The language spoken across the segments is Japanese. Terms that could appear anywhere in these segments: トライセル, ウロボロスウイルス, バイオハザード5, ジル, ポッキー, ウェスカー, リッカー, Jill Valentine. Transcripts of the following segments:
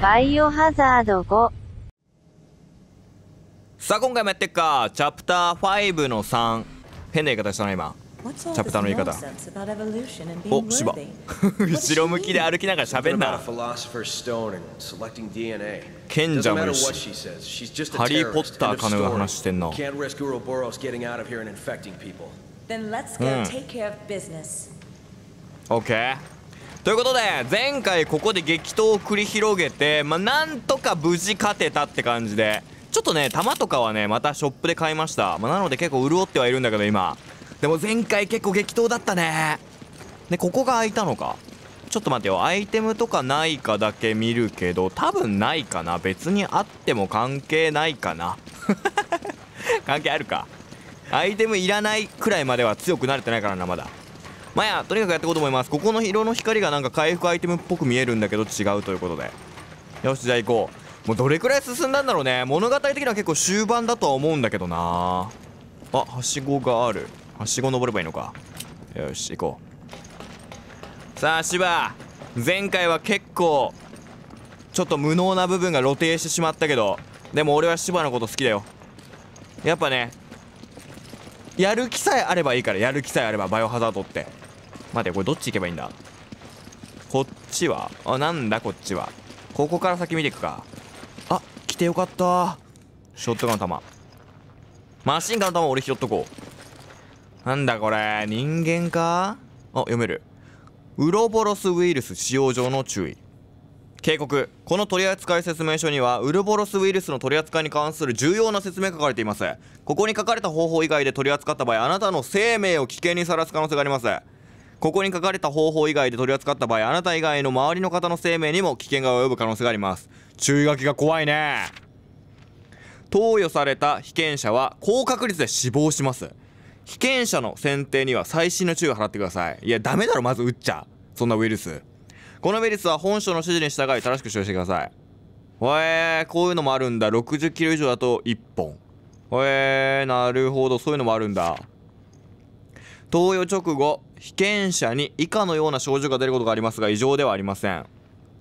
バイオハザード5。さあ今回もやってっか。チャプター5の3。変な言い方したな今。チャプターの言い方。お、芝。後ろ向きで歩きながら喋んな。賢者もいるし。ハリー・ポッターかのような話してんな。オッケー。ということで前回ここで激闘を繰り広げて、まあ、なんとか無事勝てたって感じで、ちょっとね弾とかはねまたショップで買いました、まあ、なので結構潤ってはいるんだけど今。でも前回結構激闘だったね。でここが開いたのか。ちょっと待ってよ、アイテムとかないかだけ見るけど多分ないかな。別にあっても関係ないかな関係あるか。アイテムいらないくらいまでは強くなれてないからなまだ。まあや、とにかくやっていこうと思います。ここの色の光がなんか回復アイテムっぽく見えるんだけど違うということで、よしじゃあ行こう。もうどれくらい進んだんだろうね。物語的には結構終盤だとは思うんだけどな。あ、はしごがある。はしご登ればいいのか。よし行こう。さあ芝、前回は結構ちょっと無能な部分が露呈してしまったけど、でも俺は芝のこと好きだよ。やっぱねやる気さえあればいいから。やる気さえあればバイオハザードって。待て、これどっち行けばいいんだ。こっちはあ、なんだこっちは。ここから先見ていくか。あ、来てよかった。ショットガンの弾、マシンガンの弾俺拾っとこう。なんだこれ、人間か。あ、読める。ウロボロスウイルス使用上の注意警告。この取扱説明書にはウルボロスウイルスの取り扱いに関する重要な説明が書かれています。ここに書かれた方法以外で取り扱った場合、あなたの生命を危険にさらす可能性があります。ここに書かれた方法以外で取り扱った場合、あなた以外の周りの方の生命にも危険が及ぶ可能性があります。注意書きが怖いね。投与された被験者は高確率で死亡します。被験者の選定には細心の注意を払ってください。いやダメだろ、まず撃っちゃそんなウイルス。このウイルスは本書の指示に従い正しく使用してください。こういうのもあるんだ。60キロ以上だと1本。なるほど、そういうのもあるんだ。投与直後、被験者に以下のような症状が出ることがありますが、異常ではありません。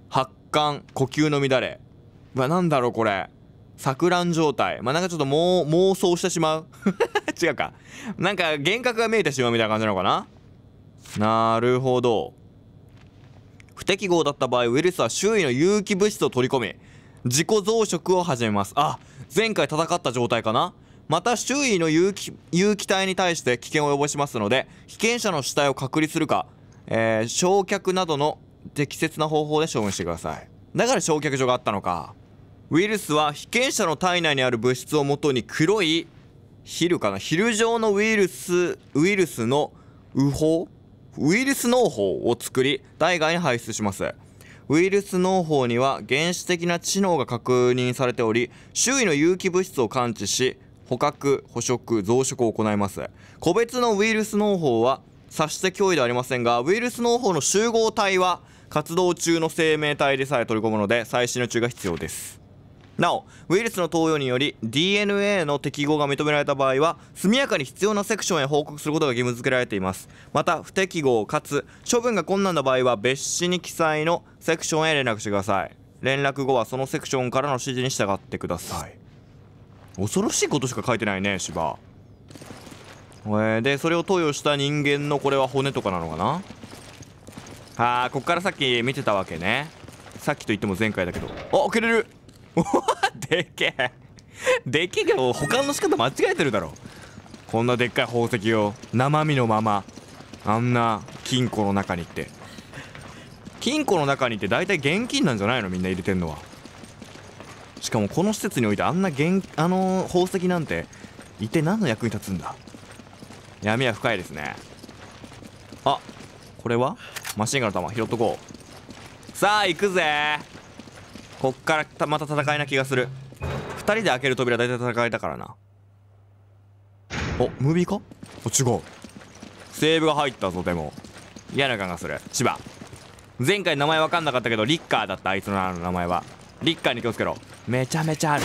発汗、呼吸の乱れ。うわ、なんだろうこれ。錯乱状態。まあ、なんかちょっと妄想してしまう。違うか。なんか幻覚が見えてしまうみたいな感じなのかな。なるほど。不適合だった場合、ウイルスは周囲の有機物質を取り込み自己増殖を始めます。あ、前回戦った状態かな。また周囲の有機体に対して危険を及ぼしますので、被験者の死体を隔離するか、焼却などの適切な方法で処分してください。だから焼却所があったのか。ウイルスは被験者の体内にある物質をもとに黒い昼かな、昼状のウイルスの羽胞、ウイルス農法を作り体外に排出します。ウイルス農法には原始的な知能が確認されており、周囲の有機物質を感知し捕獲、捕食、増殖を行います。個別のウイルス農法は察して脅威ではありませんが、ウイルス農法の集合体は活動中の生命体でさえ取り込むので細心の注意が必要です。なおウイルスの投与により DNA の適合が認められた場合は速やかに必要なセクションへ報告することが義務付けられています。また不適合かつ処分が困難な場合は別紙に記載のセクションへ連絡してください。連絡後はそのセクションからの指示に従ってください。恐ろしいことしか書いてないね芝。でそれを投与した人間のこれは骨とかなのかな。こっからさっき見てたわけね。さっきと言っても前回だけど。あ、開けれる。でけえでけえけど保管の仕方間違えてるだろ。こんなでっかい宝石を生身のままあんな金庫の中にって、金庫の中にって大体現金なんじゃないのみんな入れてんのは。しかもこの施設においてあんな宝石なんて一体何の役に立つんだ。闇は深いですね。あ、これはマシンガンの弾拾っとこう。さあ行くぜ。こっからまた戦いな気がする。2人で開ける扉大体戦いだからな。お、ムービーか。お、違う。セーブが入ったぞ。でも嫌な感がする千葉。前回名前分かんなかったけどリッカーだった。あいつの名前はリッカーに気をつけろ。めちゃめちゃある。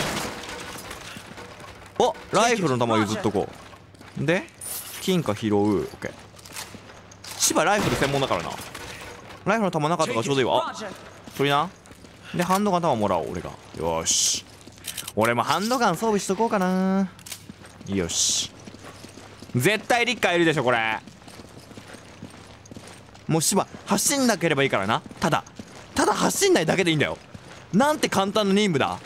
お、ライフルの弾譲っとこう。で金貨拾う。オッケー。千葉ライフル専門だからな。ライフルの弾なかったからちょうどいいわ。あ、それな。でハンドガン弾もらおう。俺がよし、俺もハンドガン装備しとこうかな。よし、絶対リッカーいるでしょこれ。もう芝走んなければいいからな。ただ走んないだけでいいんだよ。なんて簡単な任務だ。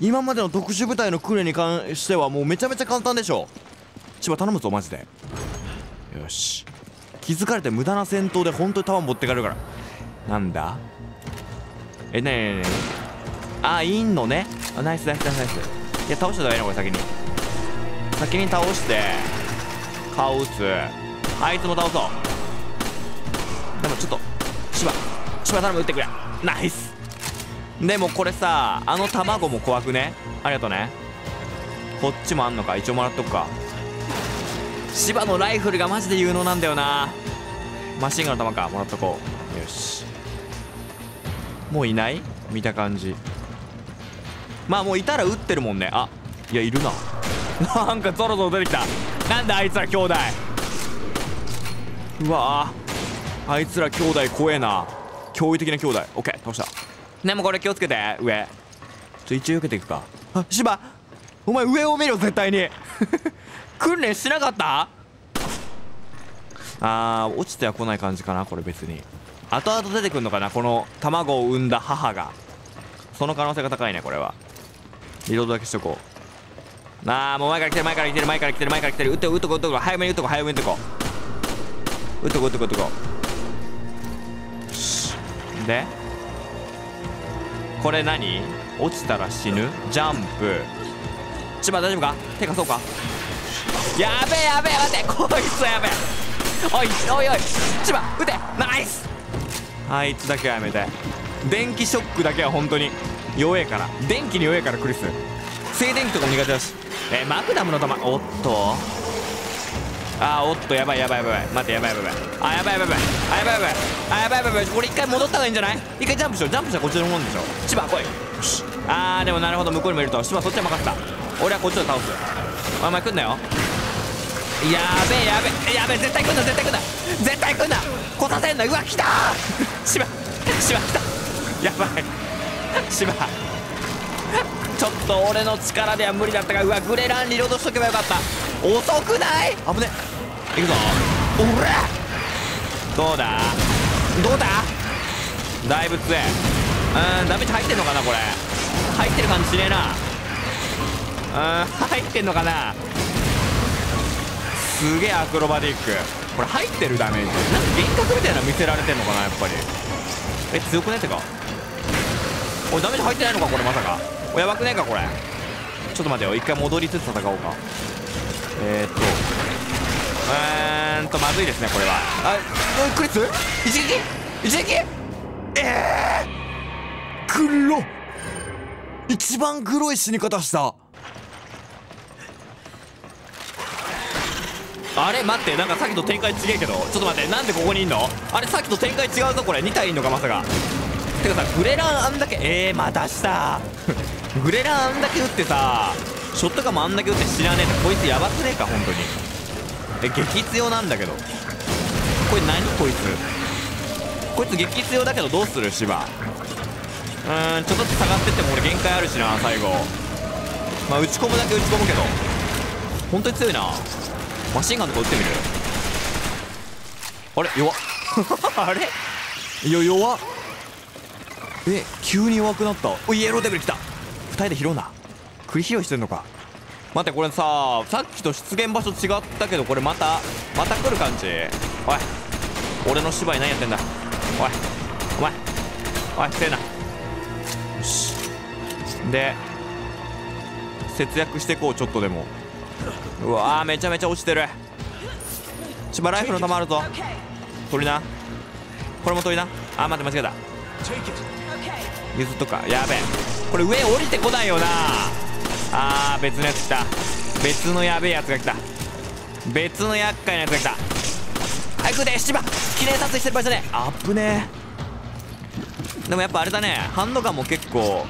今までの特殊部隊の訓練に関してはもうめちゃめちゃ簡単でしょ。千葉頼むぞマジで。よし、気づかれて無駄な戦闘で本当に弾持ってかれるから。なんだえ、ねえねえねえ、あ、いんのね。あ、ナイスナイスナイスナイス。いや倒しちゃダメなこれ。先に倒して顔打つ。あいつも倒そう。でもちょっと千葉頼む、打ってくれ。ナイス。でもこれさ、あの卵も怖くね。ありがとうね。こっちもあんのか、一応もらっとくか。芝のライフルがマジで有能なんだよな。マシンガンの弾かもらっとこう。よし、もういない見た感じ。まあもういたら撃ってるもんね。あ、いやいるななんかゾロゾロ出てきた。なんだあいつら兄弟。うわー、あいつら兄弟怖えな。驚異的な兄弟。オッケー倒した。でもこれ気をつけて、上一応避けていくか。あ、芝お前上を見ろ絶対に訓練しなかった。あー、落ちては来ない感じかなこれ。別に後々出てくるのかな、この卵を産んだ母が。その可能性が高いねこれは。リロードだけしとこう。あー、もう前から来てる前から来てる前から来てる前から来てる。撃っとこう撃っとこう、早めに撃っとこう早めに撃っとこう撃っとこう撃っとこう撃っとこう。よし、でこれ何、落ちたら死ぬジャンプ。千葉大丈夫か、手貸そうか。やべえやべえ、待てこいつやべえ。おいおいおい、千葉撃て。ナイス。あいつだけはやめて。電気ショックだけは本当に弱えから、電気に弱えから。クリス静電気とかも苦手だし。マグナムの弾、おっと、あー、おっと、やばいやばいやばい、待て、やばいやばいやばい、あ、やばいやばいやばい、あ、やばいやばい、あ、やばいやばい。これ一回戻った方がいいんじゃない。一回ジャンプしよう。ジャンプしたらこっちのもんでしょ。千葉来い。よし、あー、でもなるほど、向こうにもいると。千葉そっちは任せた。俺はこっちを倒す。お前来んなよ。やべえやべえやべえ、絶対来んな絶対来んな絶対来んな、来させんな。うわ来たー千葉千葉来た、やばい千葉ちょっと俺の力では無理だったが。うわ、グレランリロードしとけばよかった。遅くない、危ね。行くぞおら。どうだだいぶ強い。うん、ダメージ入ってんのかなこれ。入ってる感じしねえな。うん、入ってんのかな。すげえアクロバティック。これ入ってるダメージ、なんか幻覚みたいなの見せられてんのかなやっぱり。え、強くねってか。おい、ダメージ入ってないのかこれ、まさか。お、やばくねえかこれ。ちょっと待てよ、一回戻りつつ戦おうか。まずいですねこれは。あ、クリス一撃ええー、黒、一番黒い死に方した。あれ待って、なんかさっきと展開違えけど。ちょっと待って、なんでここにいんの。あれさっきと展開違うぞこれ。2体いんのかまさか。てかさ、グレランあんだけ、またしたグレランあんだけ打ってさ、ショットガンもあんだけ打って死なねえって。こいつやばくねえか本当に。激強なんだけどこれ。何こいつ激強だけどどうする芝。ちょっとずつ下がってっても俺限界あるしな最後。まあ打ち込むだけ打ち込むけど本当に強いな。マシンガンとか打ってみる。あれ弱っあれいや弱っ、急に弱くなった。おイエローデブリ来た。2人で拾うな、栗拾いしてんのか。待って、これさ、さっきと出現場所違ったけど、これまた来る感じ。おい、俺の芝居何やってんだ。おい、お前、おい、せえな。よし。で、節約してこう、ちょっとでも。うわー、めちゃめちゃ落ちてる。芝ライフルの弾あるぞ。取りな。これも取りな。あ、待って、間違えた。譲っとくか。やべえ。これ上降りてこないよな。あー、別のやつ来た。別のやべえやつが来た。別の厄介なやつが来た。早くで芝記念撮影してる場所で。あっぶねー。でもやっぱあれだね、ハンドガンも結構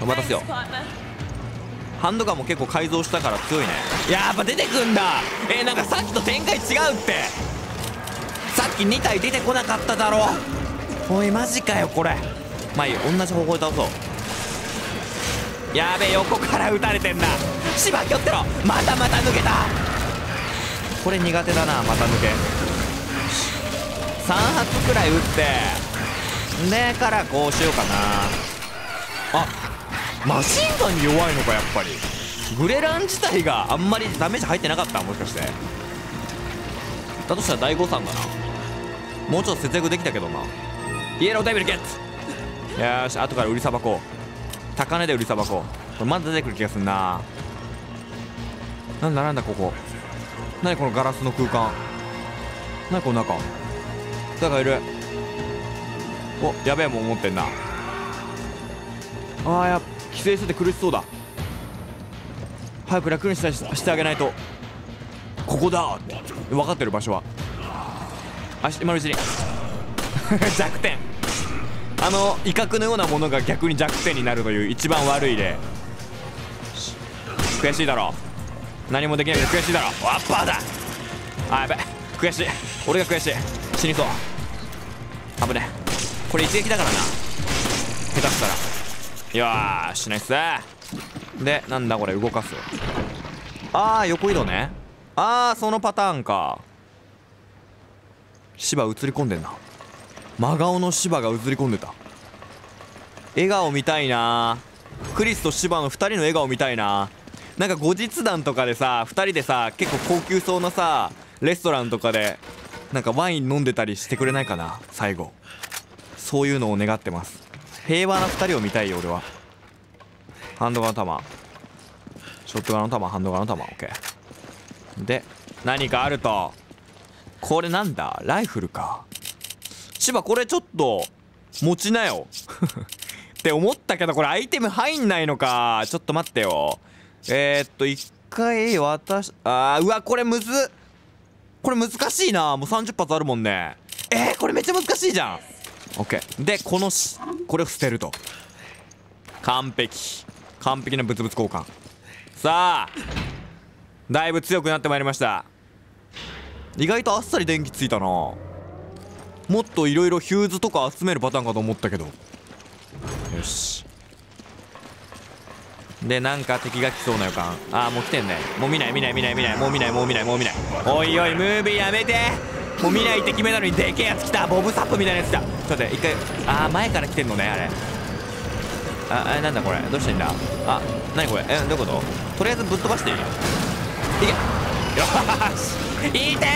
お待たせよ。ハンドガンも結構改造したから強いね。やっぱ出てくんだ。なんかさっきと展開違うって。さっき2体出てこなかっただろ。おいマジかよこれ。まあいい、同じ方向で倒そう。やべえ、横から撃たれてんだ。しばき寄ってろ。またまた抜けた。これ苦手だな、また抜け。3発くらい撃ってねからこうしようかな。あ、マシンガンに弱いのか。やっぱりグレラン自体があんまりダメージ入ってなかった、もしかして。だとしたら大誤算だな。もうちょっと節約できたけどな。イエローデビルゲッツ。よーし、後から売りさばこう。高値で売りさばこう。これまだ出てくる気がすんな。なんだなんだここ。何このガラスの空間。何この中。誰かいる。お、やべえもん持ってんな。ああ、規制してて苦しそうだ。早く楽にしてあげないと。ここだって分かってる場所は今のうちに弱点、威嚇のようなものが逆に弱点になるという一番悪い例。悔しいだろ、何もできないけど悔しいだろ。ワッパーだ。あ、やべ、悔しい。俺が悔しい。死にそう。危ねえ、これ一撃だからな、下手したら。よーし、ナイスで、なんだこれ、動かす。ああ、横移動ね。ああ、そのパターンか。芝映り込んでんな。真顔の芝が映り込んでた。笑顔見たいな。クリスと芝の2人の笑顔見たいな。なんか後日談とかでさ、2人でさ、結構高級そうなさレストランとかでなんかワイン飲んでたりしてくれないかな、最後。そういうのを願ってます。平和な2人を見たいよ、俺は。ハンドガンの弾、ショットガンの弾、ハンドガンの弾、オッケー。で、何かあると。これなんだ、ライフルか。千葉、これちょっと持ちなよって思ったけど、これアイテム入んないのか。ちょっと待ってよ。一回渡し、あー、うわ、これむずっ。これ難しいな。もう30発あるもんね。これめっちゃ難しいじゃん。オッケー。で、これを捨てると。完璧。完璧な物々交換。さあ、だいぶ強くなってまいりました。意外とあっさり電気ついたな。もっといろいろヒューズとか集めるパターンかと思ったけど。よし。で、なんか敵が来そうな予感。ああ、もう来てんね。もう見ない見ない見ない見ない。もう見ないもう見ないもう見ない。おいおい、ムービーやめて。もう見ないって決めたのにでけえやつ来た。ボブサップみたいなやつ来た。ちょっと待って、一回。ああ、前から来てんのね、あれ。あ、なんだこれ。どうしてんだ。あ、なにこれ。どういうこと。とりあえずぶっ飛ばしていい。いけ。よーし、いてー。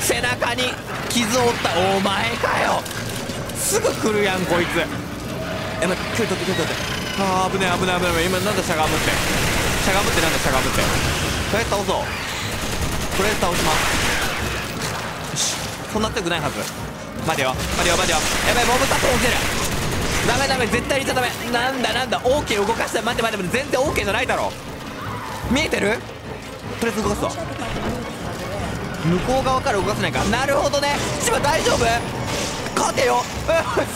背中に傷を負った。お前かよ、すぐ来るやんこいつ。待って、距離取って距離取って。あー、危ねえ危ねえ危ねえ。今なんだ、しゃがむって、しゃがむってなんだ、しゃがむって。とりあえず倒そう。とりあえず倒します。そんな強くないはず。待てよ待てよ待てよ。やばい、モブタップ起きてる。ダメダメ、絶対に入れちゃダメ。なんだなんだ、 OK 動かした。待て待て待て、全然 OK じゃないだろ。見えてる。とりあえず動かすわ。向こう側から動かせないか。なるほどね。千葉大丈夫、勝てよ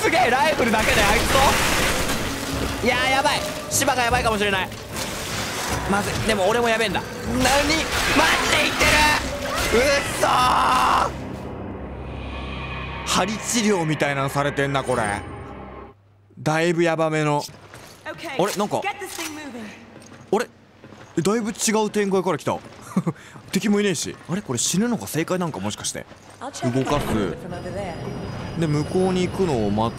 すげえ、ライフルだけであいつと。いやー、やばい。千葉がやばいかもしれない。まずい。でも俺もやべえんだ。何、マジで言ってる。うっそー、針治療みたいなのされてんな、これ。だいぶヤバめの。あれ、なんかあれ、だいぶ違う展開から来た敵もいねえし。あれ、これ死ぬのが正解なんか、もしかして。動かすで向こうに行くのを待つ。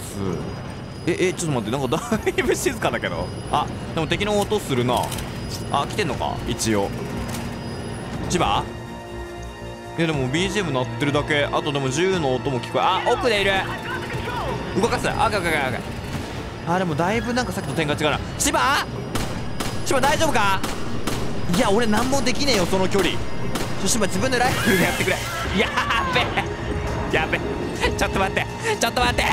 ちょっと待って、なんかだいぶ静かだけど。あ、でも敵の音するな。あ、来てんのか一応。千葉、いやでも BGM 鳴ってるだけ。あとでも銃の音も聞こえ。あ、奥でいる。動かす。あかかかか。あ、でもだいぶなんかさっきと展開違うな。千葉、千葉大丈夫か。いや、俺なんもできねえよ、その距離。そして自分でライフルでやってくれ。やーべえやべえ、ちょっと待って、ちょっと待って。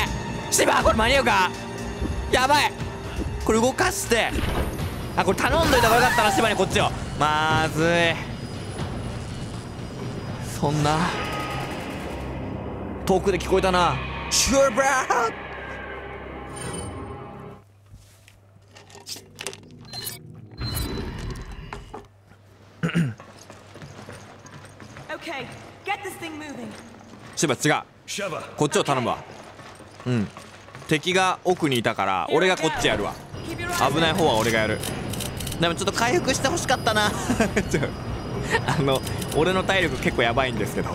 シバー、これ間に合うか。やばい、これ動かして。あ、これ頼んどいた方がよかったな、シバに。こっちをまずい。そんな遠くで聞こえたな、シューバー。シバ違う、こっちを頼むわ。うん、敵が奥にいたから俺がこっちやるわ。危ない方は俺がやる。でもちょっと回復してほしかったな俺の体力結構やばいんですけど。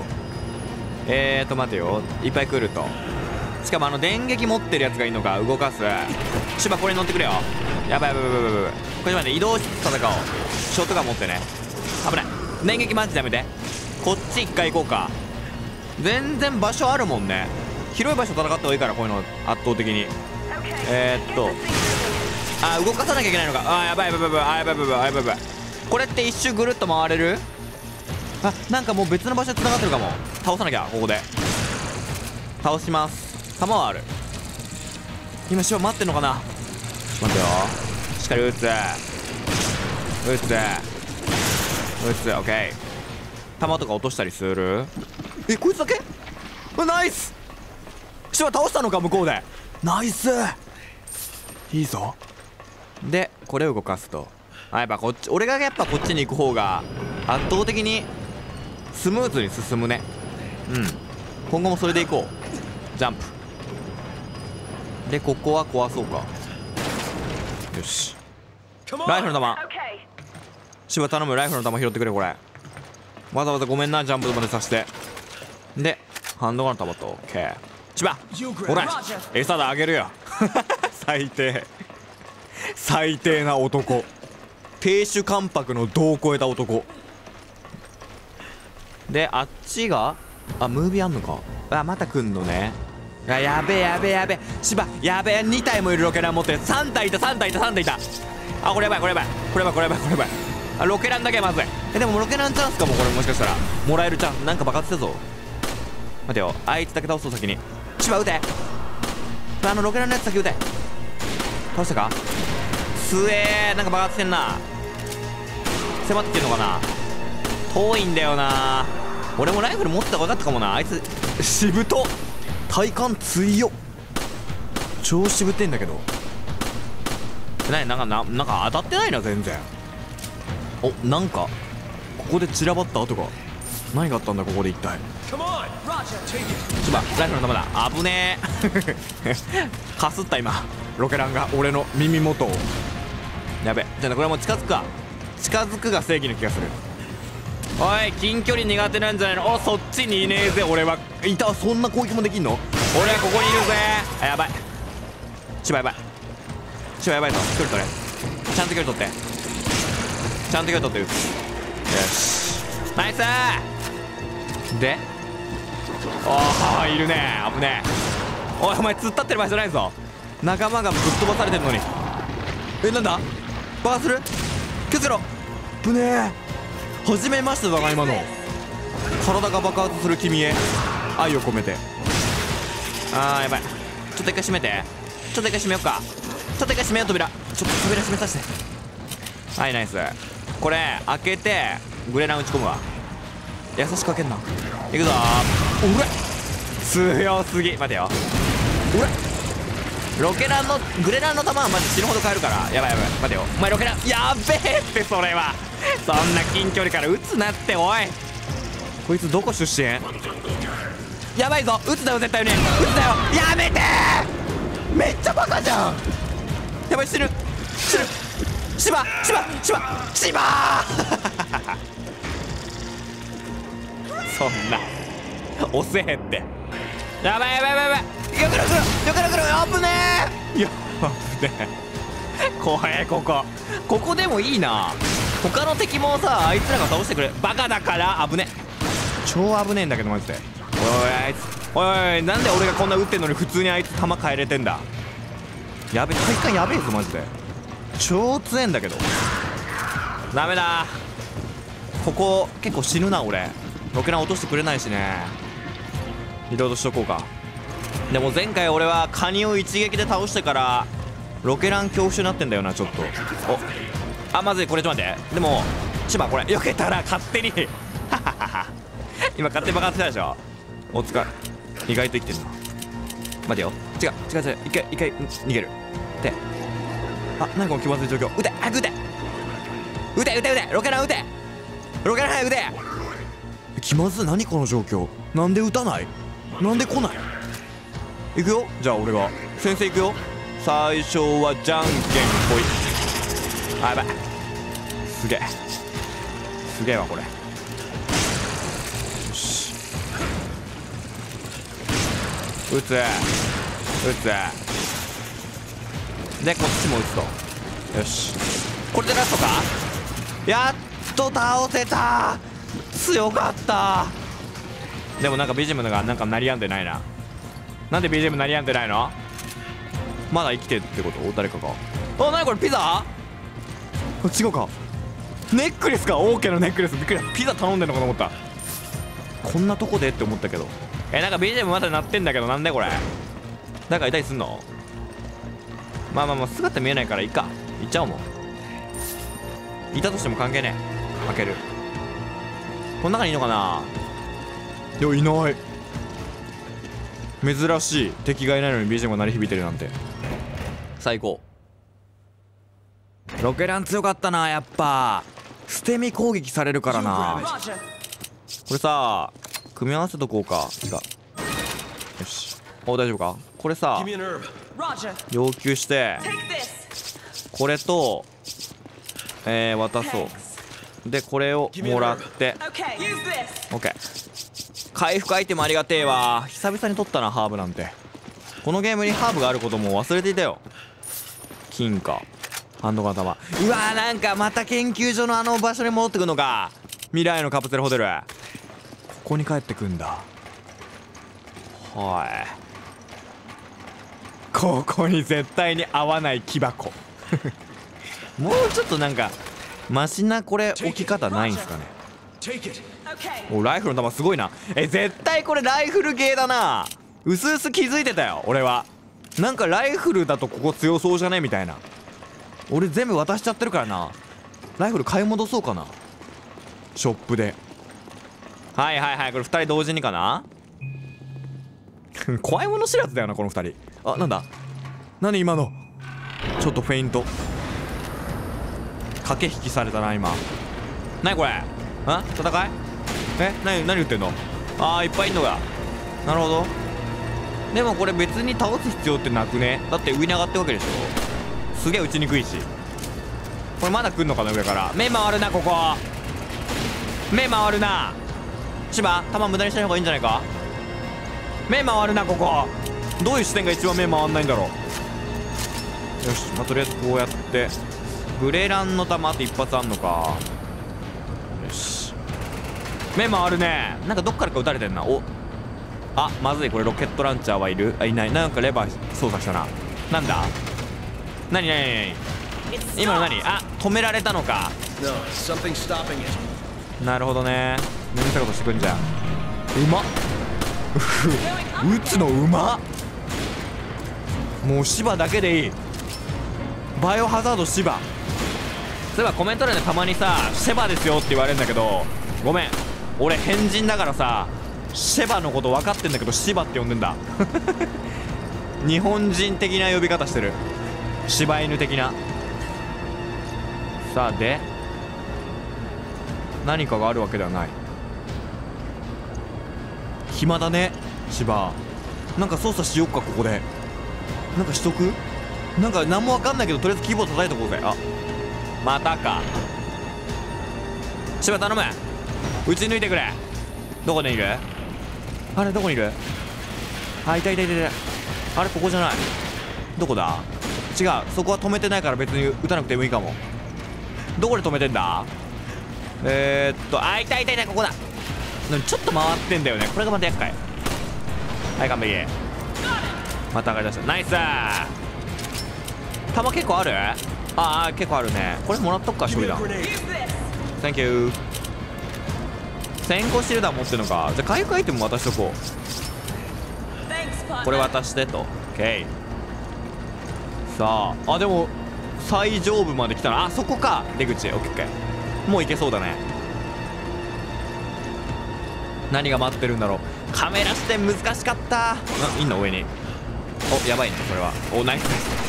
待てよ、いっぱい来ると。しかも電撃持ってるやつがいいのか。動かす芝、これに乗ってくれよ。やばいやばいやばいやばい。これまで移動しつつ戦おう。ショートガン持ってね。危ない。電撃マジやめて。こっち一回行こうか。全然場所あるもんね。広い場所戦った方がいいから、こういうの圧倒的に。あー、動かさなきゃいけないのか。あー、やばいやばいやばいやばいやばいやばいやばい。これって一周ぐるっと回れる？あ、なんかもう別の場所で繋がってるかも。倒さなきゃ。ここで倒します。弾はある。今ショー待ってんのかな。待ってよ、しっかり撃つ撃つ撃つ。オッケー。弾とか落としたりする。え、こいつだけ？ナイス。ショー倒したのか、向こうで。ナイス、いいぞ。でこれを動かすと、あ、やっぱこっち、俺がやっぱこっちに行く方が圧倒的にスムーズに進むね。うん、今後もそれで行こう。ジャンプでここは壊そうか。よし、ライフルの弾。芝頼む、ライフルの弾拾ってくれ。これわざわざごめんな、ジャンプまでさせて。でハンドガンの弾と。オッケー。芝ほら、餌だ、あげるよ最低最低な男、亭主関白の度を超えた男で、あっちがあ、ムービーあんのか。あ、また来んのね。あ、やべえやべえやべえ、芝やべえ。2体もいる。ロケラン持ってる。3体いた3体いた3体いた。あ、これやばいこれやばいこれやばいこれやばいこれやばい。あ、ロケランだけはまずい。え、でもロケランチャンスかも、これ。もしかしたらもらえるチャンス。なんか爆発したぞ。待てよ、あいつだけ倒すと先に。芝撃て、ロケランのやつ先撃て。倒したか。すえー、なんか爆発してんな。迫ってきてんのかな。遠いんだよな。俺もライフル持ってた方が良かったかもな。あいつしぶと、体幹強っ、調子ぶってんだけど。なんか当たってないな全然。お、なんかここで散らばった跡が。何があったんだここで一体。芝ライフルの弾だ。危ねえかすった今ロケランが俺の耳元を。やべ、じゃあこれもう近づくか。近づくが正義の気がする。おい、近距離苦手なんじゃないの。お、そっちにいねえぜ俺は。いた、そんな攻撃もできんの。俺はここにいるぜ。あ、やばい、芝やばい、芝やばいぞ。距離取れ、ちゃんと距離取って、ちゃんと距離取って撃つ。よし、ナイスー。で、ああいるね。危ねえ。おい、お前突っ立ってる場合じゃないぞ。仲間がぶっ飛ばされてるのに。え、なんだ、バカする、削ろ。ぶねえ、初めましてだが今の。体が爆発する君へ愛を込めて。あー、やばい。ちょっと一回閉めて、ちょっと一回閉めようか。ちょっと一回閉めよう、扉。ちょっと扉閉めさせて。はい、ナイス。これ開けてグレナン打ち込むわ。優しく開けんな。いくぞー。おれ、強すぎ。待てよ、おれ、ロケランのグレランの弾はマジ死ぬほど変えるから。やばいやばい。待てよ、お前ロケランやべえって。それはそんな近距離から撃つなって。おい、こいつどこ出身。やばいぞ、撃つなよ絶対に、撃つなよ。やめてー、めっちゃバカじゃん。やばい、死ぬ死ぬ。芝芝芝芝そんな押せへんって。やばいやばいやばいやばい。よくるくるよくるくる。あぶねえ、よぶねえ怖え。ここでもいいな。他の敵もさ、あいつらが倒してくれ。バカだからあぶねえ、超あぶねえんだけどマジで。おいあいつ、おい、なんで俺がこんな撃ってんのに普通にあいつ弾変えれてんだ。やべえ、体幹やべえぞマジで。超強えんだけど。ダメだ、ここ結構死ぬな俺。ロケラン落としてくれないしね。リロードしとこうか。でも前回俺はカニを一撃で倒してからロケラン恐怖症になってんだよなちょっと。お、あ、まずいこれ。ちょっと待って、でも千葉これ避けたら勝手に今勝手に爆発したでしょ。お疲れ、意外と生きてるな。待てよ、違う一回逃げるで。あ、なんかもう気まずい状況。撃て早く撃て撃て撃て撃て、ロケラン撃て、ロケラン早く撃て。気まずい、何この状況。なんで撃たない、なんで来ない。行くよ、じゃあ俺が。先生いくよ。最初はじゃんけんぽい。あ、やばい。すげえすげえわこれ。よし、撃つ撃つで、こっちも撃つと。よし、これでラストか。やっと倒せた。強かった。でもなんか BGM がなんか鳴りやんでないな。なんで BGM 鳴りやんでないの？まだ生きてるってこと？誰かが。あ、なにこれピザ？違うか。ネックレスか。オーケーのネックレス。びっくり。ピザ頼んでんのかと思った。こんなとこでって思ったけど。なんか BGM まだ鳴ってんだけど、なんだよこれ。なんかいたりすんの？まあまあまあ、姿見えないからいいか。いっちゃおうもん。いたとしても関係ねえ。開ける。この中にいるのかな？いや、いない。珍しい。敵がいないのに BGM が鳴り響いてるなんて最高。ロケラン強かったな。やっぱ捨て身攻撃されるからな。これさ、組み合わせとこうか。よし。お、大丈夫かこれさ。要求してこれと渡そう。でこれをもらって OK。 回復アイテムありがてえわ。久々に取ったなハーブなんて。このゲームにハーブがあることも忘れていたよ。金貨、ハンドガン玉。うわー、なんかまた研究所のあの場所に戻ってくるのか。未来のカプセルホテル、ここに帰ってくんだ。はい、ここに絶対に合わない木箱もうちょっとなんかマシなこれ置き方ないんすかね。お、ライフルの弾すごいな。絶対これライフルゲーだな。うすうす気づいてたよ俺は。なんかライフルだとここ強そうじゃねみたいな。俺全部渡しちゃってるからな。ライフル買い戻そうかな、ショップで。はいはいはい、これ2人同時にかな怖いもの知らずだよなこの2人。あ、なんだ、何今の。ちょっとフェイント駆け引きされたな今。何これ、ん、戦い。何言ってんの。あー、いっぱいいんのか。なるほど。でもこれ別に倒す必要ってなくね。だって上に上がってわけでしょ。すげえ打ちにくいし。これまだ来んのかな上から。目回るなここ。目回るな。千葉、弾無駄にしない方がいいんじゃないか。目回るなここ。どういう視点が一番目回んないんだろう。よし、まあ、とりあえずこうやってグレランの弾って一発あんのか。よし、目回るね。なんかどっからか撃たれてんな。お、あ、まずい。これロケットランチャーはいる？あ、いない。なんかレバー操作したな。なんだ、何今の何。あ、止められたのか。なるほどね。何したことしてくんじゃん。うまっ打つのうまっ。もう芝だけでいい。バイオハザード芝。そういえばコメント欄でたまにさ「シェバですよ」って言われるんだけど、ごめん俺変人だからさ、シェバのこと分かってんだけど芝って呼んでんだ日本人的な呼び方してる、柴犬的な。さあ、で何かがあるわけではない。暇だね柴。なんか操作しよっかここで。なんかしとく。なんか何もわかんないけどとりあえずキーボード叩いとこうぜ。あ、またか。柴頼む、撃ち抜いてくれ。どこにいるあれ、どこにいる。あ、いたいたいたいた。あれ、ここじゃない。どこだ。違う、そこは止めてないから別に打たなくてもいいかも。どこで止めてんだ。あ、いたいたいた、ここだ。ちょっと回ってんだよね。これがまた厄介。はい、完璧。また上がりだした。ナイス。弾結構ある。ああ、結構あるね。これもらっとくか、処理弾。サンキュー。先行シルダー持ってるのか。じゃあ回復アイテム渡しとこう。これ渡してと。オッケー。さあ、あ、でも最上部まで来たら、あそこか出口。オッケー、もう行けそうだね。何が待ってるんだろう。カメラ視点難しかった。いんの上に。お、やばいねこれは。お、ナイスナイス。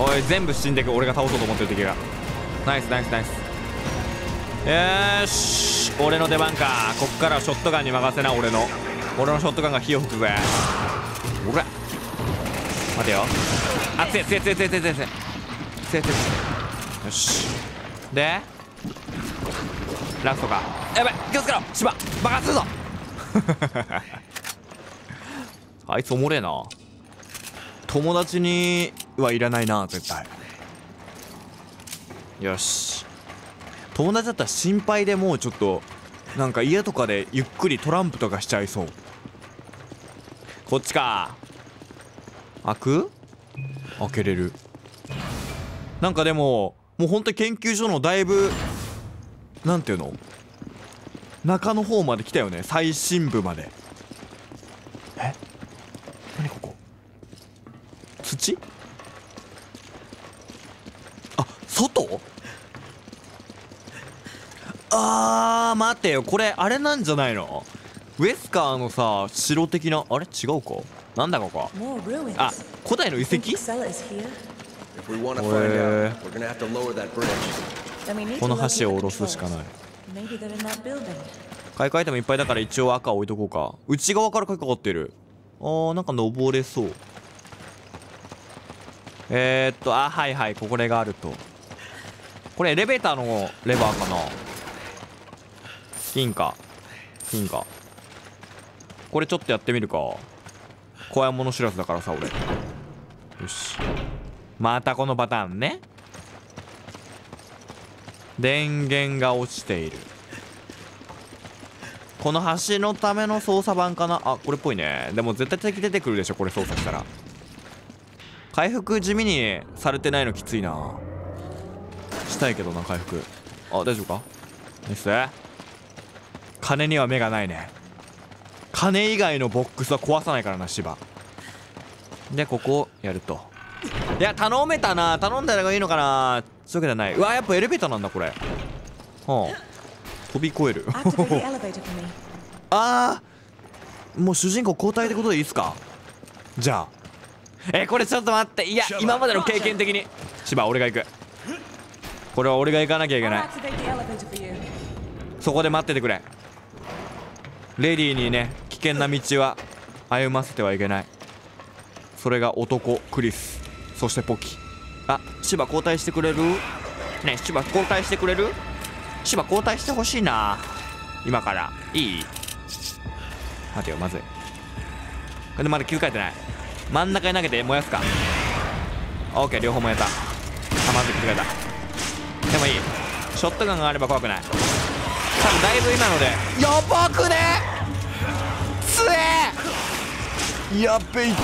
おい、全部死んでく。俺が倒そうと思ってる敵が。ナイスナイスナイス。よし、俺の出番か。こっからはショットガンに任せな。俺のショットガンが火を吹くぜ。おら、待てよ。あ、強い。よし。で、ラストか。やばい、気をつけろ芝、爆発するぞあいつおもれえな。友達にはいらないな、絶対。よし。友達だったら心配でもうちょっと、なんか家とかでゆっくりトランプとかしちゃいそう。こっちか。開けれる。なんかでも、もうほんと研究所のだいぶ、なんていうの、中の方まで来たよね。最深部まで。え？何ここ？土？あ、外？あー、待てよ。これ、あれなんじゃないの？ウェスカーのさ、城的な、あれ違うか？なんだここ。あ、古代の遺跡？この橋を下ろすしかない。買い替えてもいっぱいだから一応赤置いとこうか。内側から買いかかってる。あー、なんか登れそう。あ、はいはい、これがあると。これエレベーターのレバーかな。金か。これちょっとやってみるか。怖いもの知らずだからさ、俺。よし。またこのパターンね。電源が落ちている。この橋のための操作盤かな。あ、これっぽいね。でも絶対敵出てくるでしょ、これ操作したら。回復地味にされてないのきついな。したいけどな、回復。あ、大丈夫か？ナイス。金には目がないね。金以外のボックスは壊さないからな、芝。で、ここをやると。いや、頼めたな。頼んだらがいいのかな。そういうわけじゃない。うわ、やっぱエレベーターなんだ、これ。はあ、飛び越える。ああ、もう主人公交代ってことでいいっすか？じゃあ。これちょっと待って。いや、今までの経験的に。芝、俺が行く。これは俺が行かなきゃいけない。そこで待っててくれ。レディーにね、危険な道は歩ませてはいけない。それが男クリス、そしてポキ。あ、芝交代してくれるね。芝交代してくれる。芝交代してほしいな、今から。いい？待てよ、まずい。これでまだ切り替えてない。真ん中に投げて燃やすか。オッケー、両方燃えた。あ、まずい、切り替えた。でもいい、ショットガンがあれば怖くない。多分だいぶ今のでやばくね？つえやっべ、いって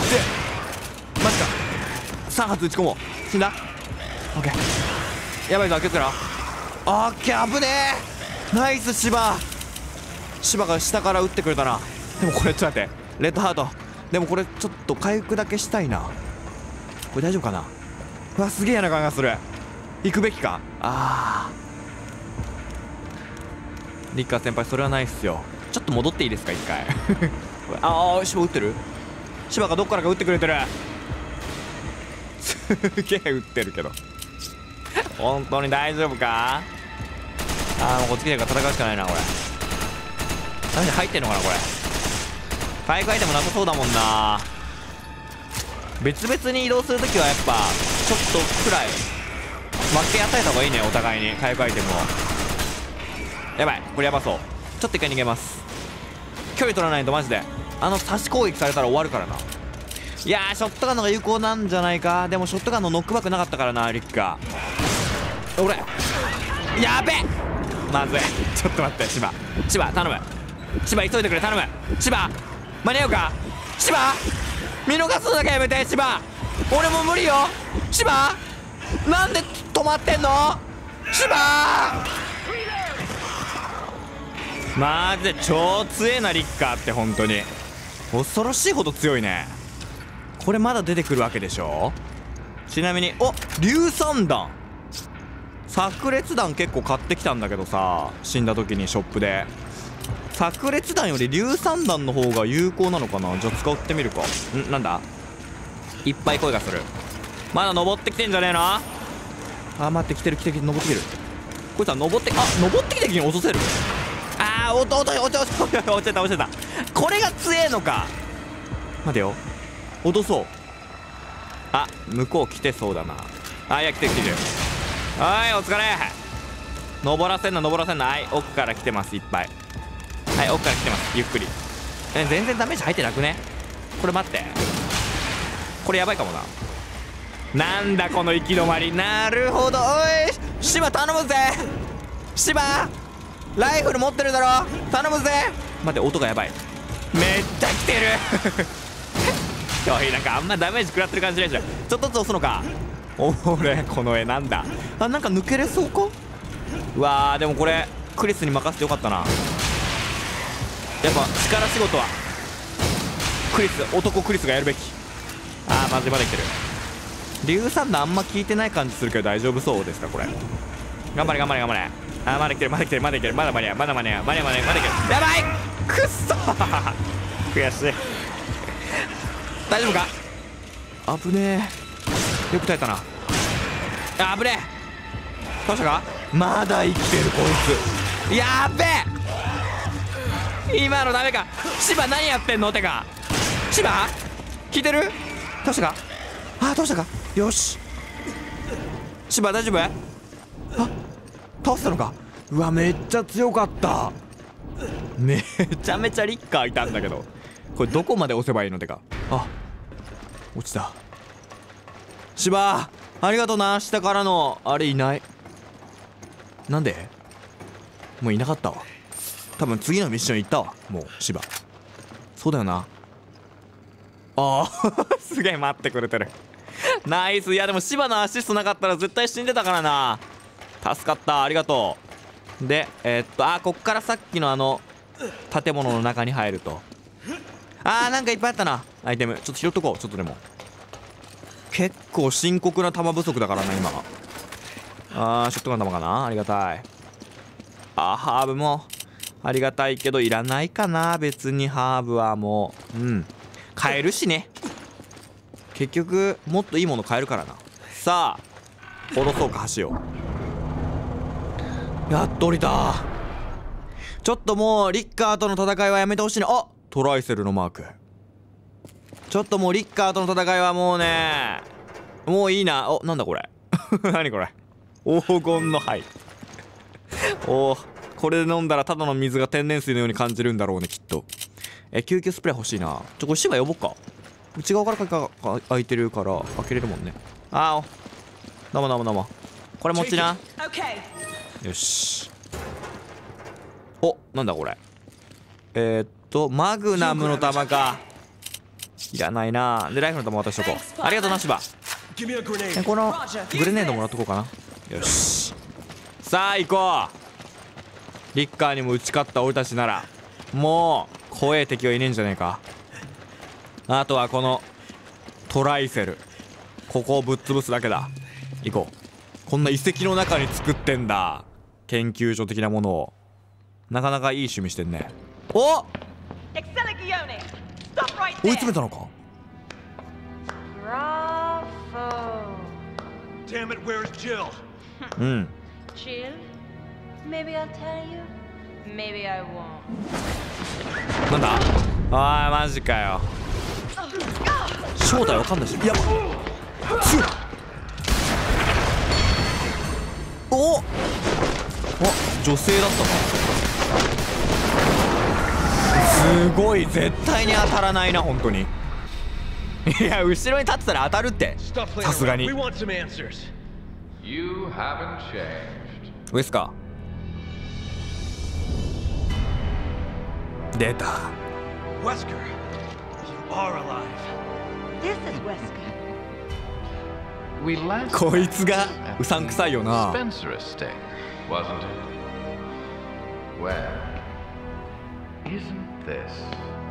マジか。3発打ち込もう。死んだ？オッケー、やばいぞ、開けつけろ。オッケー、危ねえ。ナイス、芝が下から撃ってくれたな。でもこれちょっと待って、レッドハート。でもこれちょっと回復だけしたいな。これ大丈夫かな？うわ、すげえな感じがする。行くべきか。ああ、リッカー先輩、それはないっすよ。ちょっと戻っていいですか、一回ああ、芝撃ってる。芝がどっからか撃ってくれてる。すげえ撃ってるけど本当に大丈夫か？ああ、もうこっち来てるから戦うしかないな、これ。何で入ってんのかな、これ。買い替えてもなさそうだもんな。別々に移動するときはやっぱちょっとくらい負け与えた方がいいね、お互いに。買い替えてもやばい、これやばそう。ちょっと一回逃げます。距離取らないとマジで差し攻撃されたら終わるからな。いやー、ショットガンの方が有効なんじゃないか。でもショットガンのノックバックなかったからな、リッカー。俺やべえ、まずい。ちょっと待って、芝頼む。芝急いでくれ、頼む。芝間に合うか。芝見逃すのだけやめて。芝俺も無理よ。芝なんで止まってんの。芝マジで超強えな、リッカーって。本当に恐ろしいほど強いね。これまだ出てくるわけでしょ。ちなみに、おっ、硫酸弾、炸裂弾結構買ってきたんだけどさ、死んだ時にショップで。炸裂弾より硫酸弾の方が有効なのかな。じゃあ使ってみるか。ん、なんだ、いっぱい声がする。まだ登ってきてんじゃねえの。あ、待って、来てる、登ってきてる。こいつは登ってきた時に落とせる。ああ、落ちてた。これが強えのか。待てよ、落とそう。あ、向こう来てそうだな。あ、いや来てる来てる。はい、お疲れ。登らせんな登らせんな。はい、奥から来てますいっぱい。はい、奥から来てます。ゆっくり。全然ダメージ入ってなくねこれ。待って、これやばいかもな。なんだこの行き止まり。なるほど。おいシバ頼むぜ。シバライフル持ってるだろ、頼むぜ。待って、音がやばい。めっちゃ来てるおい、なんかあんまダメージ食らってる感じないじゃん。ちょっとずつ押すのか。俺この絵なんだ。あ、なんか抜けれそうか。うわー、でもこれクリスに任せてよかったな。やっぱ力仕事はクリス、男クリスがやるべき。あー、マジまで来てる。硫酸弾あんま効いてない感じするけど大丈夫そうですかこれ。頑張れ頑張れ頑張れ。あー、まだ来てるまだ来てるまだ来てる。まだ間に合うまだ間に合うまだ間に合うまだ来てる。やばい、くっそ悔しい大丈夫か。危ねえ、よく耐えたな。あぶねえ、倒したか。まだ生きてるこいつ。やーべえ、今のダメか。芝何やってんの。てか芝聞いてる。倒したか。あ、倒したか。よし芝大丈夫。あ、倒したのか。うわ、めっちゃ強かった。めちゃめちゃリッカーいたんだけど、これどこまで押せばいいの。てか、あ、落ちた。芝ありがとうな。下からのあれいない。なんでもういなかったわ。多分次のミッション行ったわもう芝。そうだよな。ああすげえ待ってくれてるナイス。いやでも芝のアシストなかったら絶対死んでたからな。助かった、ありがとう。であ、こっからさっきのあの建物の中に入ると。あー、なんかいっぱいあったなアイテム。ちょっと拾っとこう。ちょっとでも結構深刻な弾不足だからな今。あー、ショットガン弾かな。ありがたい。あー、ハーブもありがたいけどいらないかな別に。ハーブはもう、うん、買えるしね。結局もっといいもの買えるからな。さあ下ろそうか橋を。やっと降りた。ちょっともうリッカーとの戦いはやめてほしいな。あ、トライセルのマーク。ちょっともうリッカーとの戦いはもうね、もういいな。お、なんだこれ何これ。黄金の灰おー、これで飲んだらただの水が天然水のように感じるんだろうねきっと。救急スプレー欲しいな。ちょ、これ芝呼ぼっか。内側から開いてるから開けれるもんね。あー、お、どうもどうもどうも。これ持ちな。よし。お、なんだこれ。マグナムの弾か。いらないな。で、ライフルの弾渡しとこう。ありがとうな、芝。このグレネードもらっとこうかな。よし。さあ、行こう。リッカーにも打ち勝った俺たちなら、もう、怖え敵はいねえんじゃねえか。あとはこの、トライセル。ここをぶっ潰すだけだ。行こう。こんな遺跡の中に作ってんだ。研究所的なものを。なかなかいい趣味してんね。おっ、追い詰めたのか。うん、なんだ。あー、マジかよ。正体わかんないし。やばっ、おっ、女性だったか。すごい、絶対に当たらないな本当に。いや、後ろに立ってたら当たるって。さすがにウエスか。出た、こいつがうさんくさいよな。Isn't this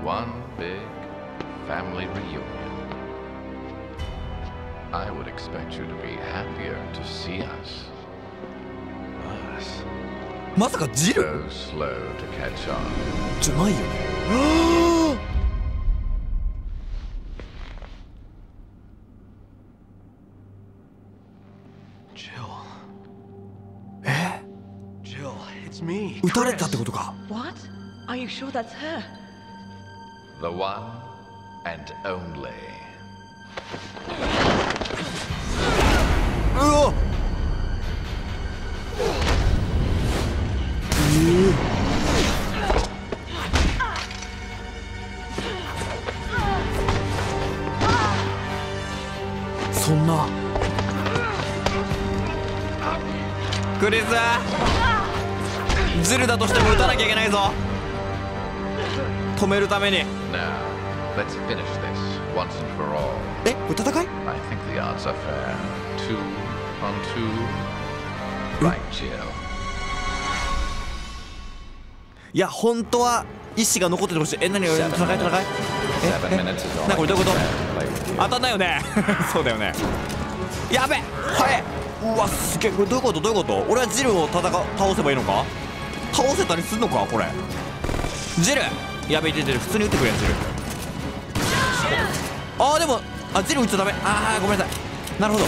one big family reunion? I would expect you to be happier to see us. Us. まさかジル So slow to catch on. じゃないよね。Jill. え？ Jill, it's me. 撃たれたってことか。What?Are you sure that's her? The one and only. そんな。クリス、ズルだとしても撃たなきゃいけないぞ、止めるために。え、これ戦い？いや、本当は意志が残っててほしい。え、何？戦い？え、な、これどういうこと？当たんないよね。そうだよね。やべ、はい。うわ、すげえ、これどういうこと？俺はジルを倒せばいいのか？倒せたりすんのかこれ。ジル、やべ、出てる。普通に撃ってくれ、ジル。ああ、でも、あ、ジル撃っちゃダメ。ああ、ごめんなさい。なるほど。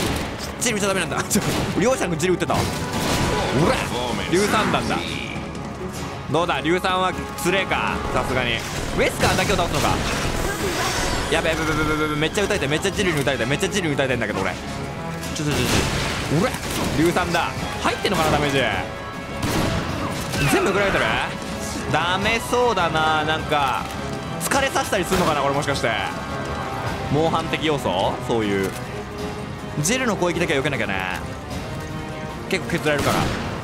ジル撃っちゃダメなんだ。両者のジル撃ってた。ほら、硫酸弾だ。どうだ、硫酸はつれえか、さすがに。ウェスカーだけを倒すのか。やべえ、めっちゃ撃たれて、めっちゃジルに撃たれてんだけど俺。ほら、硫酸だ。入ってんのかな、ダメージ。全部食られてる。ダメそうだな、なんか疲れさせたりするのかなこれ、もしかして猛反的要素。そういうジルの攻撃だけは避けなきゃね。結構削られるか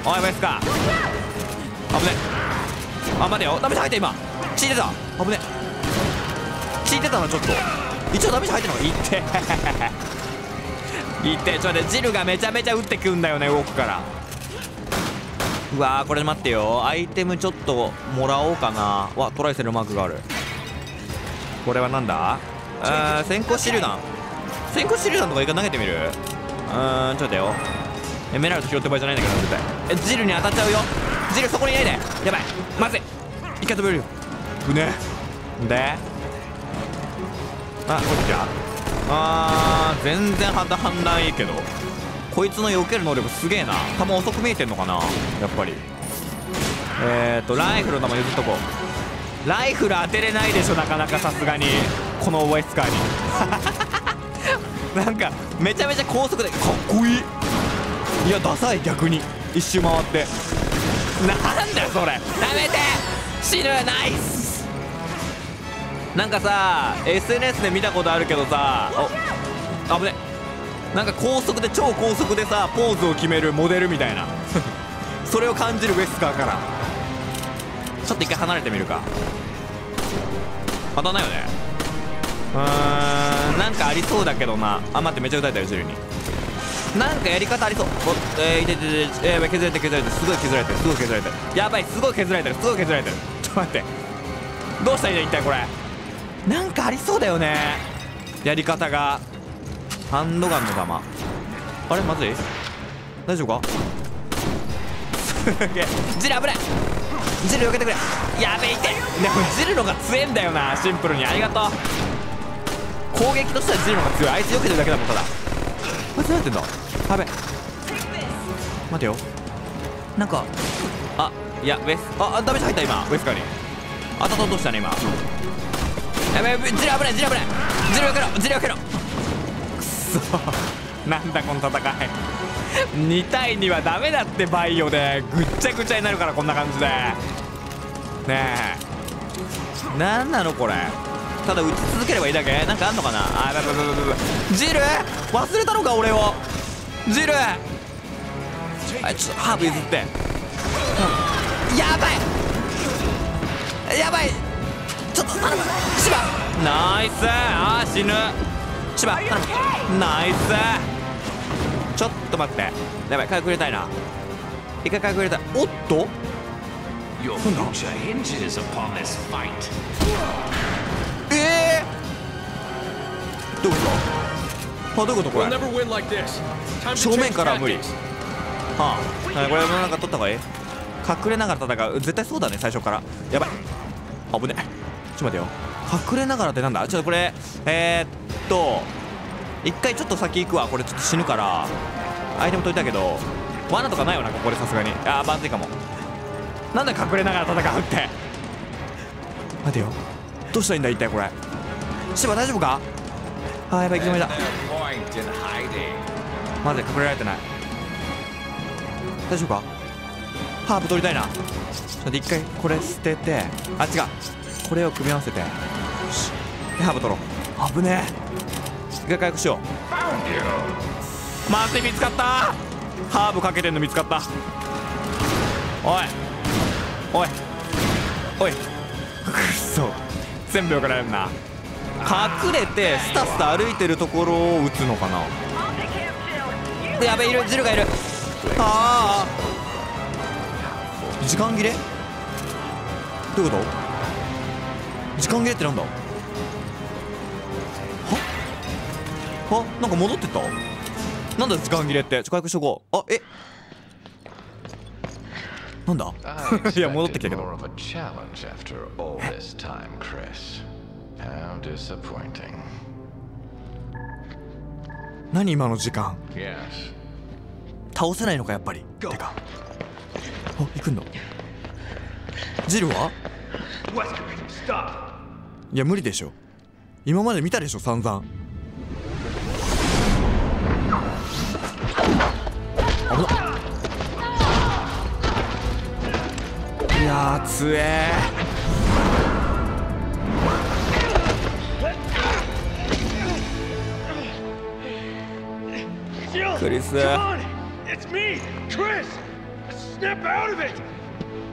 ら。おい、ウェスカー危ねえ。あ、待てよ、ダメージ入った今。血出た。危ね。血出たな、ちょっと。一応ダメージ入ってんのか。いってちょっとね、ジルがめちゃめちゃ打ってくんだよね、動くから。うわー、これ待ってよ、アイテムちょっともらおうかな。わ、トライセルマークがある。これはなんだ？先行手榴弾。先行手榴弾とか一回投げてみる？ちょっとよ。エメラルド拾って場合じゃないんだけど絶対。え、ジルに当たっちゃうよ。ジルそこにいないで。やばい、まずい。一回飛べるよ。うね。で、あ、こっちだ。あー、全然判断いいけど、こいつの避ける能力すげえな。弾遅く見えてんのかなやっぱり。ライフルの弾譲っとこう。ライフル当てれないでしょなかなか、さすがにこのウエスカーに。なんかめちゃめちゃ高速でかっこいい。いや、ダサい逆に。一周回って、なんだよそれ、やめて。死ぬ。ナイス。なんかさ、 SNS で見たことあるけどさ、お、危ね。なんか高速で、超高速でさ、ポーズを決めるモデルみたいな。それを感じるウェスカーから。ちょっと一回離れてみるか。当たんないよね。なんかありそうだけどな。あ、待って、めっちゃ打たれたよ、ジルに。なんかやり方ありそう。いて、削られて、すごい削られて。やばい、すごい削られてる。ちょっと待って。どうしたらいいんだ、一体これ。なんかありそうだよね、やり方が。ハンドガンの弾。あれ、まずい、大丈夫か。すげえ、ジル危ない。ジル避けてくれ。やべえ、いて。でもジルのが強えんだよな、シンプルに。ありがとう。攻撃としてはジルのが強い。あいつ避けてるだけだもん、ただ。あいつ何やってんだ。やべえ、待てよ、なんか、あ、いや、ウェス、あ、ダメージ入った今、ウェスカーに。当たった、落としたね今。やべえ、ジル危ない。ジル避けろ。なんだこの戦い。2対2はダメだって。バイオでぐっちゃぐちゃになるから、こんな感じでねえ。なんなのこれ、ただ打ち続ければいいだけ。なんかあんのかな。あ、だ、ジル忘れたのか俺を。ジル、あ、ちょっとハーブ譲って。やばい、ちょっと頼む。千葉ナイス。あー、死ぬ。千葉ナイス。ちょっと待って、やばい、回復入れたいな。一回回復入れたい。おっと、どういうこと？あ、どういうことこれ。正面からは無理。はあ、これなんか取った方がいい。隠れながら戦う、絶対そうだね最初から。やばい、危ねえ。ちょっと待てよ、隠れながらってなんだ。ちょっとこれ、一回ちょっと先行くわ。これちょっと死ぬからアイテム取りたいけど、罠とかないよなここで、さすがに。ああ、まずいかも。なんだ隠れながら戦うって。待てよ、どうしたらいいんだ一体これ。シバ大丈夫か。あー、やばい、決まりだ。まずい、隠れられてない。大丈夫か。ハーブ取りたいな。ちょっと一回これ捨てて、あ、違う、これを組み合わせて、よし、ハーブ取ろう。危ねえ。一回回復しよう。待って、見つかった。ハーブかけてんの見つかった。おいおいおい、くっそ、全部よくられるな。隠れてスタスタ歩いてるところを撃つのかな。やべえ、いる、ジルがいる。ああ、時間切れ、どういうこと？時間切れってなんだ。はあ、なんか戻ってった。なんだ時間切れって。回復しとこう。あ、え、なんだいや戻ってきたけど。何今の時間。倒せないのかやっぱり。てか、あ、行くんだ。ジルは？いや無理でしょ、今まで見たでしょ散々。危なっ。いやーつえー。クリス。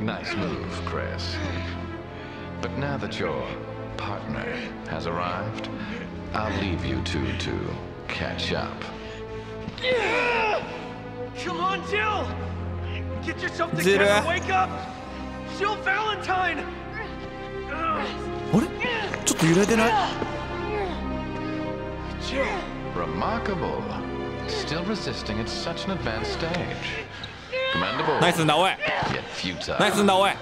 Nice move, Chris. But now that your partner has arrived, I'll leave you two to catch up. Come on, Jill! Get yourself together and wake up! Jill Valentine! あれ？ちょっと揺れてない？ Jill! Remarkable! Still resisting at such an advanced stage.何すんだおい、何すんだおい。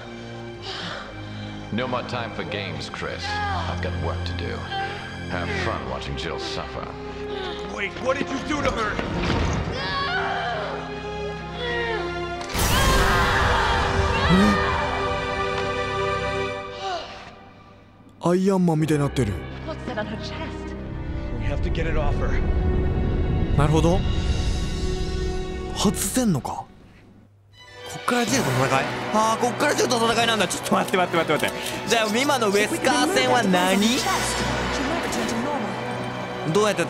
アイアンマンみたいになってる。なるほど、外せんのか。こっからジルと戦い。ああ、こっからジルと戦いなんだ。ちょっと待って待って待って待って。じゃあ今のウェスカー戦は何？どうやって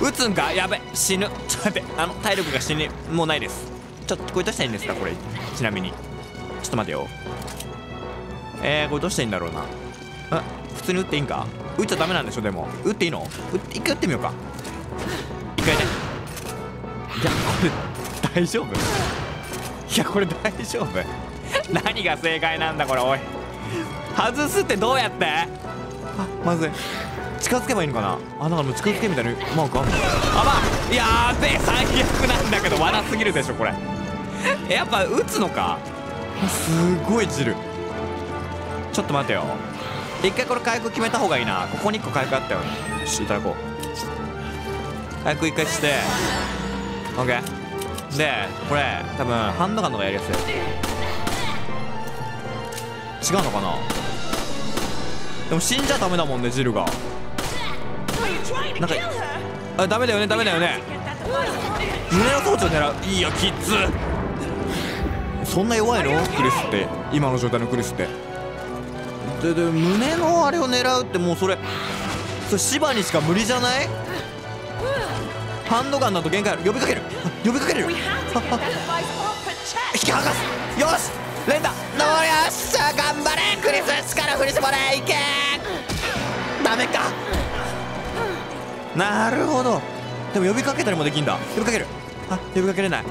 撃つんか。やべ、死ぬ。ちょっと待って、あの体力が死にもうないです。ちょっとこれどうしたらいいんですか。これちなみにちょっと待てよ。これどうしたらいいんだろうな。あ、普通に撃っていいんか。撃っちゃダメなんでしょ。でも撃っていいの。一回撃ってみようか。一回ね。いや、これ大丈夫？いや、これ大丈夫？何が正解なんだこれ。おい、外すってどうやって。あ、まずい。近づけばいいのかな。あ、なんかもう近づけみたいなマークあんの。あ、まあ、やーべえ、最悪なんだけど。笑すぎるでしょこれ。やっぱ打つのか。すごいジル、ちょっと待てよ。一回これ回復決めた方がいいな。ここに1個回復あったよね。よし、いただこう。回復1回してオッケー。で、これ多分ハンドガンとかやるやつ。違うのかな。でも死んじゃダメだもんねジルが。なんか、あ、ダメだよねダメだよね。胸の装置を狙う。いいよキッズ。そんな弱いのクリスって、今の状態のクリスって。で、胸のあれを狙うって、もうそれ芝にしか無理じゃない？ハンドガンだと限界ある。呼びかける。引き剥がす。よし連打。よっしゃ頑張れクリス、力振り絞れ。いけー。ダメか。なるほど。でも呼びかけたりもできんだ。呼びかける。あ、呼びかけれない。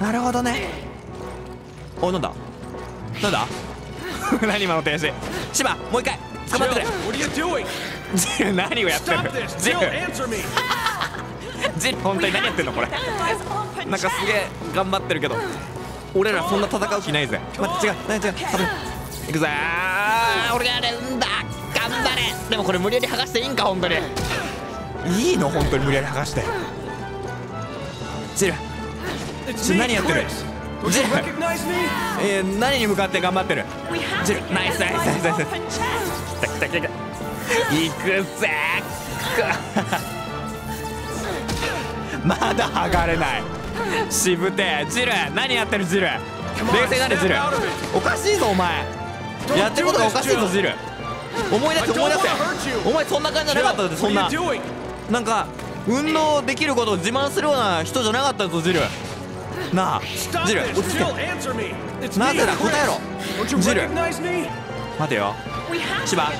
なるほどね。お、なんだ何今の停止。シバ、もう一回捕まってくれ。ジル何をやってる。ジルジル本当に何やってんのこれ。なんかすげえ頑張ってるけど、俺らそんな戦う気ないぜ。待って、違う何、違う、多分いくぜー。俺がやるんだ、頑張れ。でもこれ無理やり剥がしていいんか。本当にいいの。本当に無理やり剥がして。ジル何やってる。ジル何に向かって頑張ってる。ジルナイスナイスナイスナイス。いくぜー。まだ剥がれない。しぶてジル何やってる。ジル冷静になれ。ジルおかしいぞお前。やってることがおかしいぞジル。思い出せ思い出せ、お前そんな感じじゃなかったぜ。そんななんか運動できることを自慢するような人じゃなかったぞジル。なあジル落ち着け、なぜだ答えろジル。待てよ芝、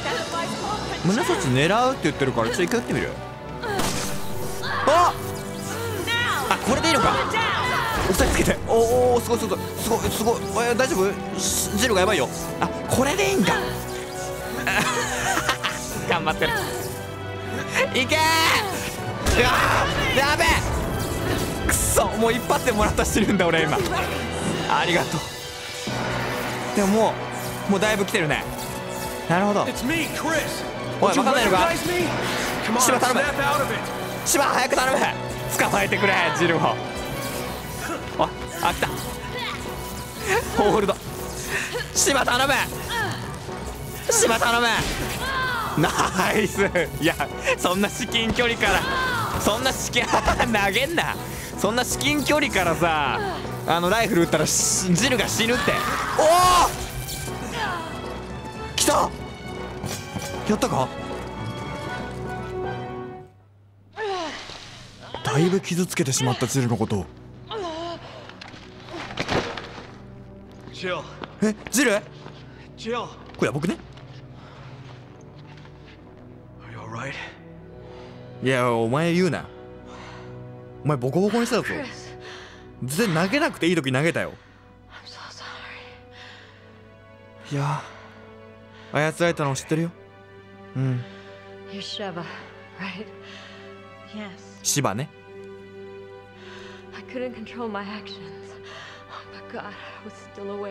胸シャツ狙うって言ってるからちょっと一回打ってみる。ああこれでいいのか、押さえつけて、おおすごいすごいすごいすごい、大丈夫ジルがやばいよ。あこれでいいんだ頑張ってるいけー、やべえくそ、もう引っ張ってもらったしてるんだ俺今、ありがとう。でももうだいぶ来てるね。なるほど。おい分かんないのか、芝頼む、芝早く頼む、捕まえてくれジルを。あ来たホールド、芝頼む芝頼む、ナイス。いやそんな至近距離から、そんな至近投げんな、そんな至近距離からさライフル撃ったらジルが死ぬって。おお来た、やったか、だいぶ傷つけてしまったジルのこと。えジルこれやばくね。いやお前言うな、お前ボコボコにしたぞ。全然投げなくていい時投げたよ。いや操られたのを知ってるよ。うんシバね。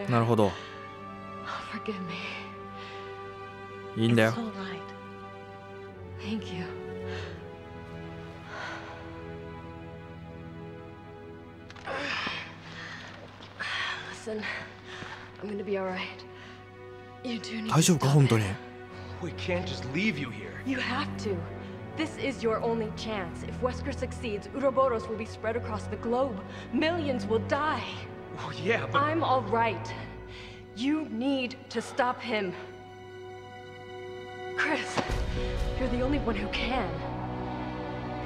なるほど、いいんだよ。大丈夫か本当に。You're the only one who can.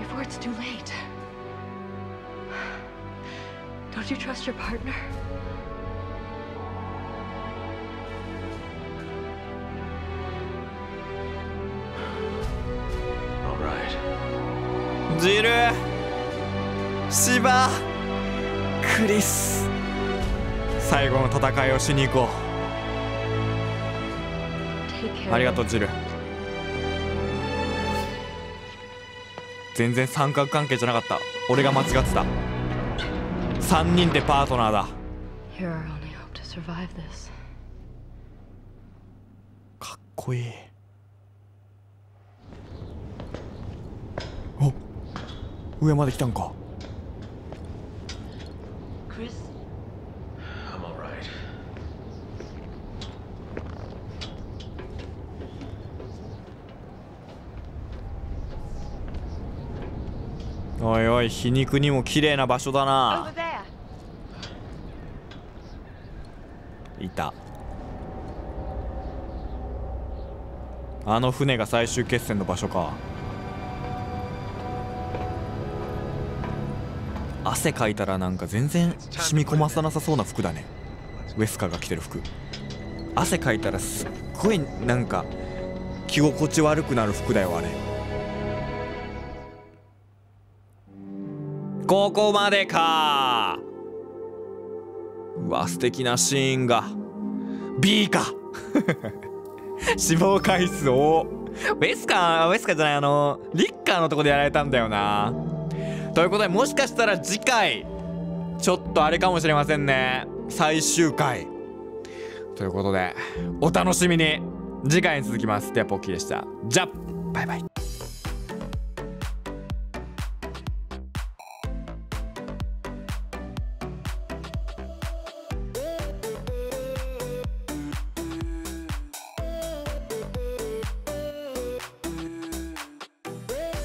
Before it's too late. Don't you trust your partner? All right. Jill, Shiba, Chris. 最後の戦いをしに行こう。ありがとう、ジル。全然三角関係じゃなかった、俺が間違ってた。3人でパートナーだ。かっこいい。おっ上まで来たんか。おいおい皮肉にも綺麗な場所だな。いた、あの船が最終決戦の場所か。汗かいたらなんか全然染み込まさなさそうな服だね、ウェスカーが着てる服。汗かいたらすっごいなんか着心地悪くなる服だよあれ。ここまでか。うわ素敵なシーンが B か死亡回数をウェスカじゃないリッカーのとこでやられたんだよな。ということでもしかしたら次回ちょっとあれかもしれませんね、最終回ということでお楽しみに。次回に続きます。ティアポッキーでした。じゃあバイバイ。